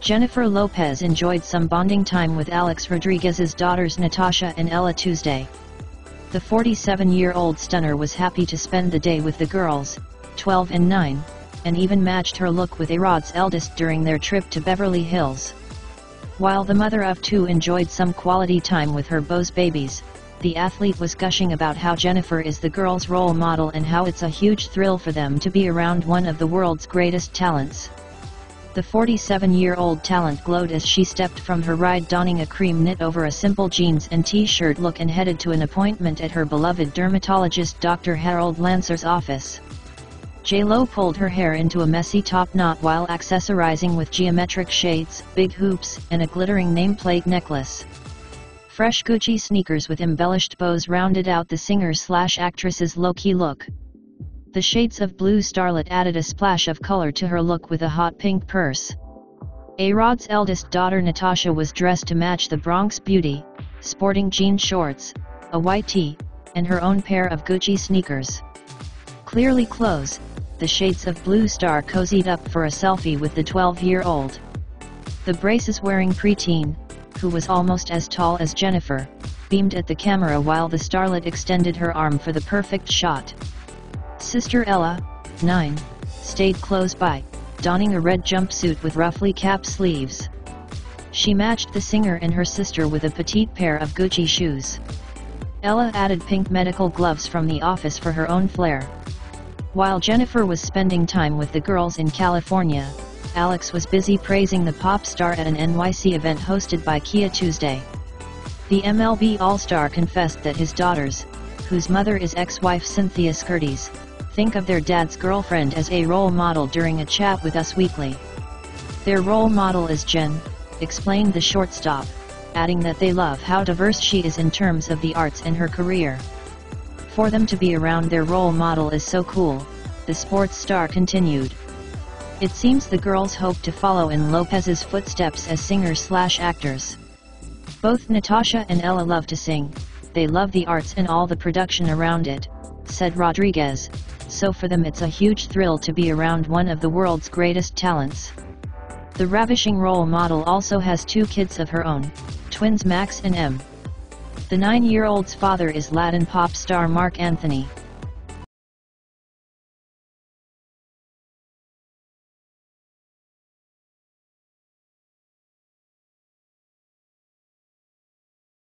Jennifer Lopez enjoyed some bonding time with Alex Rodriguez's daughters Natasha and Ella Tuesday. The 47-year-old stunner was happy to spend the day with the girls, 12 and 9, and even matched her look with A-Rod's eldest during their trip to Beverly Hills. While the mother of two enjoyed some quality time with her beau's babies, the athlete was gushing about how Jennifer is the girls' role model and how it's a huge thrill for them to be around one of the world's greatest talents. The 47-year-old talent glowed as she stepped from her ride donning a cream knit over a simple jeans and t-shirt look and headed to an appointment at her beloved dermatologist Dr. Harold Lancer's office. J.Lo pulled her hair into a messy top knot while accessorizing with geometric shades, big hoops, and a glittering nameplate necklace. Fresh Gucci sneakers with embellished bows rounded out the singer/actress's low-key look. The shades of blue starlet added a splash of color to her look with a hot pink purse. A-Rod's eldest daughter Natasha was dressed to match the Bronx beauty, sporting jean shorts, a white tee, and her own pair of Gucci sneakers. Clearly close, the shades of blue star cozied up for a selfie with the 12-year-old. The braces-wearing preteen, who was almost as tall as Jennifer, beamed at the camera while the starlet extended her arm for the perfect shot. Sister Ella, 9, stayed close by, donning a red jumpsuit with ruffly cap sleeves. She matched the singer and her sister with a petite pair of Gucci shoes. Ella added pink medical gloves from the office for her own flair. While Jennifer was spending time with the girls in California, Alex was busy praising the pop star at an NYC event hosted by Kia Tuesday. The MLB All-Star confessed that his daughters, whose mother is ex-wife Cynthia Scurtis, think of their dad's girlfriend as a role model during a chat with Us Weekly. Their role model is Jen, explained the shortstop, adding that they love how diverse she is in terms of the arts and her career. For them to be around their role model is so cool, the sports star continued. It seems the girls hope to follow in Lopez's footsteps as singers/actors. Both Natasha and Ella love to sing, they love the arts and all the production around it, said Rodriguez, so for them it's a huge thrill to be around one of the world's greatest talents. The ravishing role model also has two kids of her own, twins Max and M. The 9-year-old's father is Latin pop star Mark Anthony.